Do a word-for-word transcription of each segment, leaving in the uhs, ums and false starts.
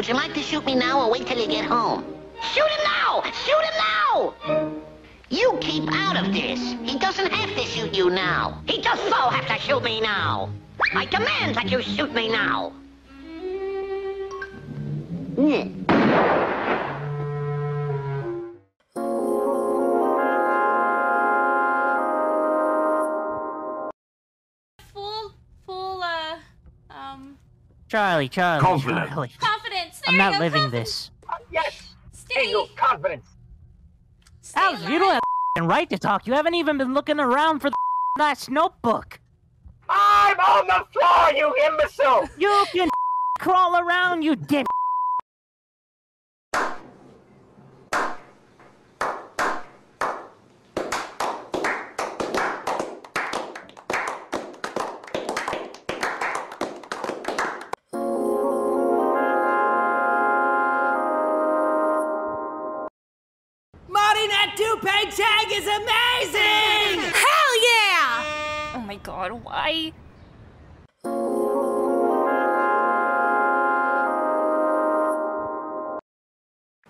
Would you like to shoot me now or wait till you get home? Shoot him now! Shoot him now! You keep out of this. He doesn't have to shoot you now. He does so have to shoot me now. I demand that you shoot me now. Mm. Charlie, Charlie, confidence. Charlie. Confidence. I'm not go, living confidence. This. Uh, yes. Stay. Hey, look, confidence. Stay Alex, alive. You don't have the right to talk. You haven't even been looking around for the last notebook. I'm on the floor, you imbecile. You can crawl around, you dick. Toupee tag is amazing! Hell yeah! Oh my god, why?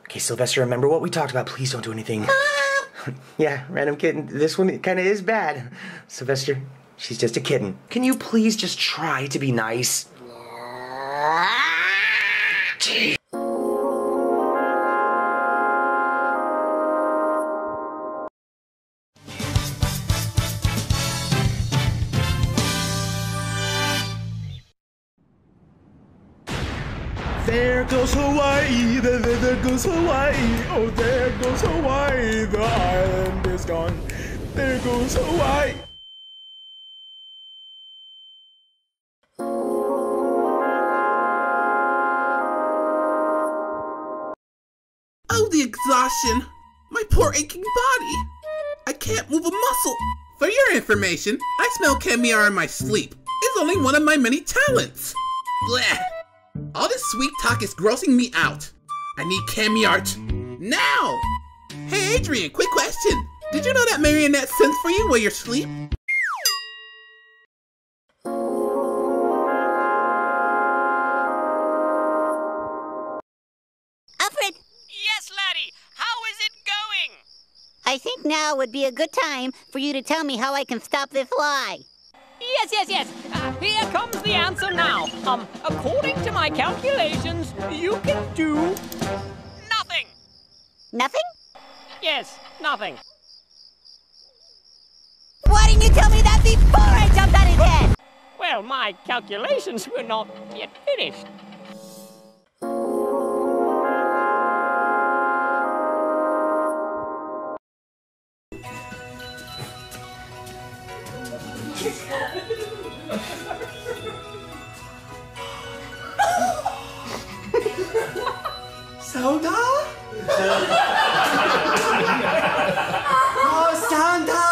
Okay, Sylvester, remember what we talked about. Please don't do anything. Ah. Yeah, random kitten. This one kind of is bad. Sylvester, she's just a kitten. Can you please just try to be nice? Jeez. There goes Hawaii, there, there, there goes Hawaii, oh there goes Hawaii, the island is gone, there goes Hawaii. Oh, the exhaustion, my poor aching body, I can't move a muscle. For your information, I smell caviar in my sleep, it's only one of my many talents. Blech. All this sweet talk is grossing me out. I need cami art now! Hey Adrian, quick question. Did you know that marionette sings for you while you're asleep? Alfred! Yes, laddie! How is it going? I think now would be a good time for you to tell me how I can stop this lie. Yes, yes, yes. Uh, here comes the answer now. Um, according to my calculations, you can do nothing. Nothing? Yes, nothing. Why didn't you tell me that before I jumped on his head? Well, my calculations were not yet finished. Soda? Oh, Santa!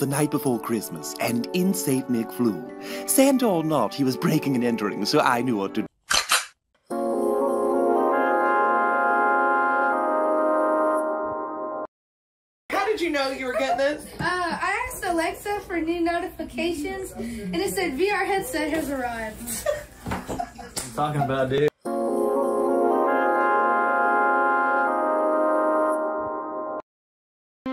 The night before Christmas, and in Saint Nick flew. Santa or not, he was breaking and entering, so I knew what to do. You know you were getting this? Uh, I asked Alexa for new notifications, and it said V R headset has arrived. Talking about, dude.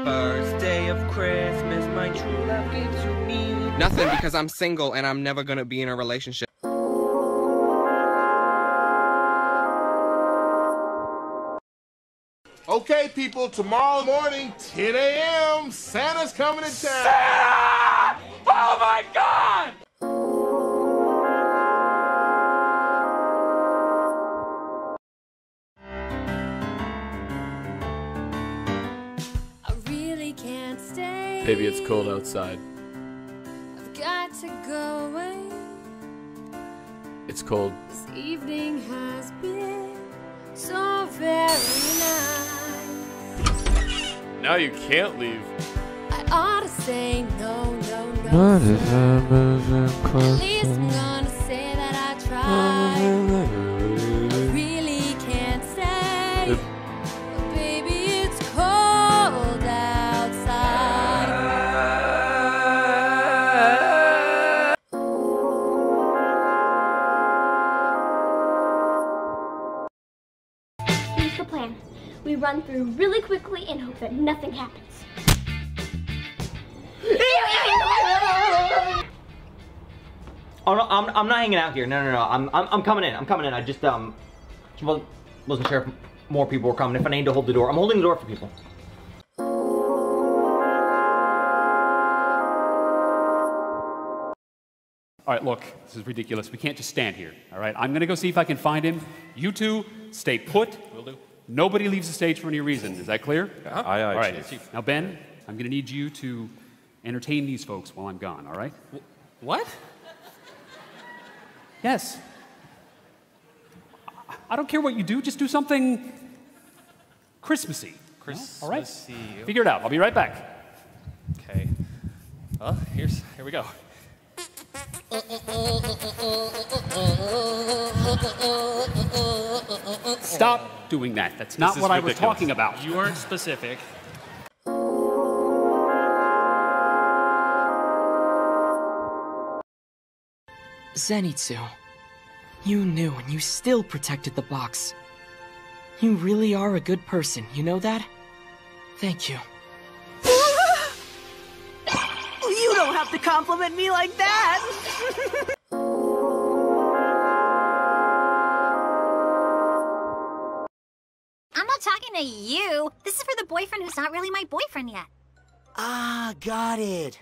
First day of Christmas, my true love gives to me. Nothing, because I'm single and I'm never gonna be in a relationship. Okay, people, tomorrow morning, ten A M, Santa's coming to town. Santa! Oh, my God! I really can't stay. Baby, it's cold outside. I've got to go away. It's cold. This evening has been so very nice. Now you can't leave. I ought to say no, no, no. At least I'm gonna say that I tried. I really can't stay. But baby, it's cold outside. run through really quickly and hope that nothing happens. Oh no, I'm, I'm not hanging out here. No, no, no. I'm, I'm, I'm coming in. I'm coming in. I just um, well, wasn't sure if more people were coming. If I need to hold the door, I'm holding the door for people. All right, look, this is ridiculous. We can't just stand here, all right? I'm gonna go see if I can find him. You two, stay put. Will do. Nobody leaves the stage for any reason. Is that clear? Uh-huh. Aye, aye, all right. Chief. Now, Ben, I'm gonna need you to entertain these folks while I'm gone, all right? What? Yes. I don't care what you do, just do something Christmassy. Christmassy. All right? Figure it out, I'll be right back. Okay, well, here's, here we go. Stop doing that. That's not what I was talking about. You weren't specific. Zenitsu, you knew and you still protected the box. You really are a good person, you know that? Thank you. To compliment me like that. I'm not talking to you. This is for the boyfriend who's not really my boyfriend yet. Ah, got it.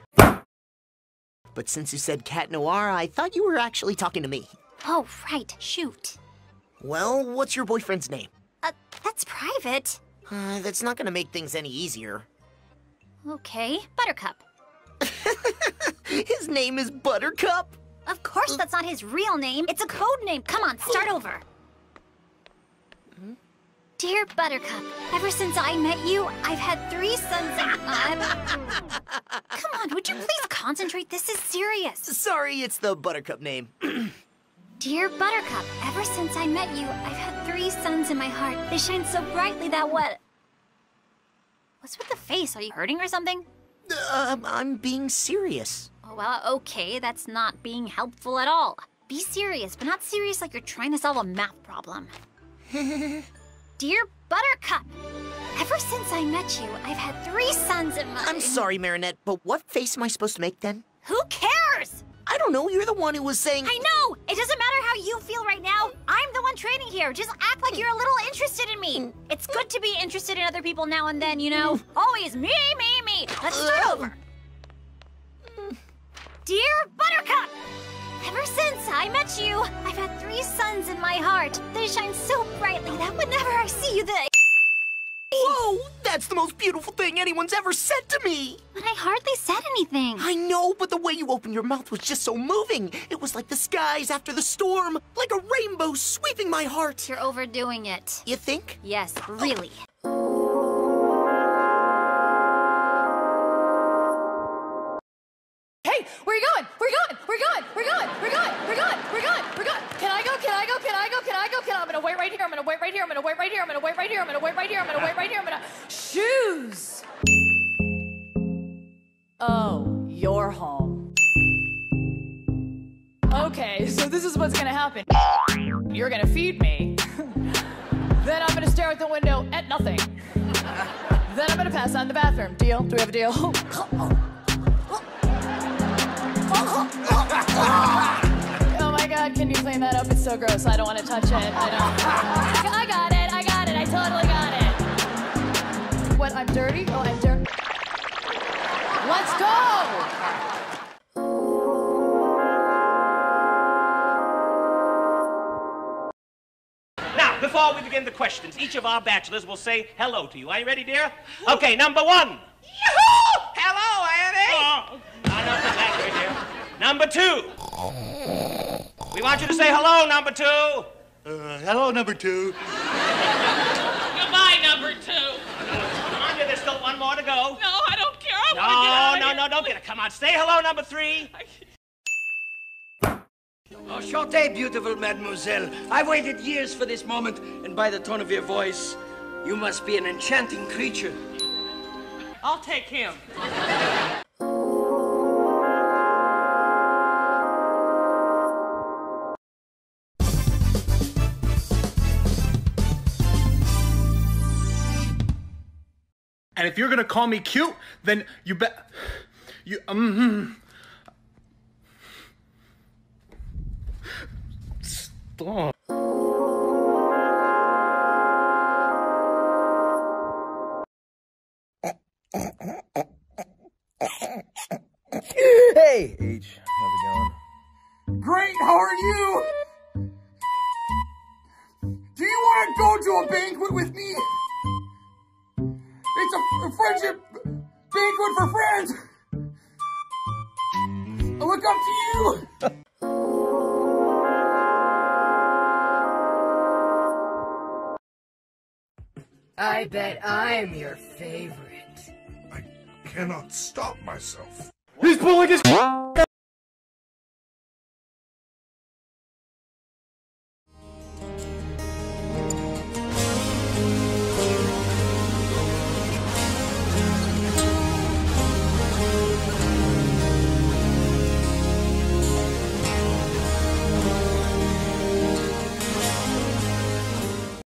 But since you said Cat Noir, I thought you were actually talking to me. Oh, right. Shoot. Well, what's your boyfriend's name? Uh, that's private. Uh, that's not gonna make things any easier. Okay, Buttercup. His name is Buttercup? Of course that's not his real name. It's a code name. Come on, start over. Hmm? Dear Buttercup, ever since I met you, I've had three sons and I've... Come on, would you please concentrate? This is serious. Sorry, it's the Buttercup name. Dear Buttercup, ever since I met you, I've had three suns in my heart. They shine so brightly that what... What's with the face? Are you hurting or something? Um, I'm being serious. Oh, well, okay, that's not being helpful at all. Be serious, but not serious like you're trying to solve a math problem. Dear Buttercup, ever since I met you, I've had three sons in my... I'm sorry, Marinette, but what face am I supposed to make then? Who cares? I don't know, you're the one who was saying... I know! It doesn't matter how you feel right now. I'm the one training here. Just act like you're a little interested in me. It's good to be interested in other people now and then, you know? Always me, me, me. Let's start over. Dear Buttercup, ever since I met you, I've had three suns in my heart. They shine so brightly that whenever I see you, they... Whoa! That's the most beautiful thing anyone's ever said to me! But I hardly said anything. I know, but the way you opened your mouth was just so moving. It was like the skies after the storm, like a rainbow sweeping my heart. You're overdoing it. You think? Yes, really. Oh. Hey, where are you going? Where are you going? We're going! We're going! We're going! We're going! We're going! We're going! Can I go? Can I go? Can I go? Can I go? Can I? I'm gonna wait right here. I'm gonna wait right here. I'm gonna wait right here. I'm gonna wait right here. I'm gonna wait right here. I'm gonna wait right here. I'm gonna shoes. Oh, you're home. Okay, so this is what's gonna happen. You're gonna feed me. Then I'm gonna stare out the window at nothing. Then I'm gonna pass on the bathroom. Deal? Do we have a deal? Oh my god, can you clean that up? It's so gross. I don't want to touch it. I don't. I got it. I got it. I totally got it. What? I'm dirty? Oh, I'm dirty. Let's go! Now, before we begin the questions, each of our bachelors will say hello to you. Are you ready, dear? Okay, number one. Yahoo! Hello, Annie! Oh, I know it's not accurate, dear. Number two. We want you to say hello, number two. Uh, hello, number two. Goodbye, number two. Come on, there's still one more to go. No, I don't care. I want to get out of here. No, no, no, don't get it. Come on, say hello, number three. Enchanté, beautiful mademoiselle. I've waited years for this moment, and by the tone of your voice, you must be an enchanting creature. I'll take him. And if you're gonna call me cute, then you bet you um stop. Hey, H, how's it going? Great, how are you? Do you want to go to a banquet with me? It's a, a friendship banquet for friends. I look up to you. I bet I'm your favorite. I cannot stop myself. He's pulling his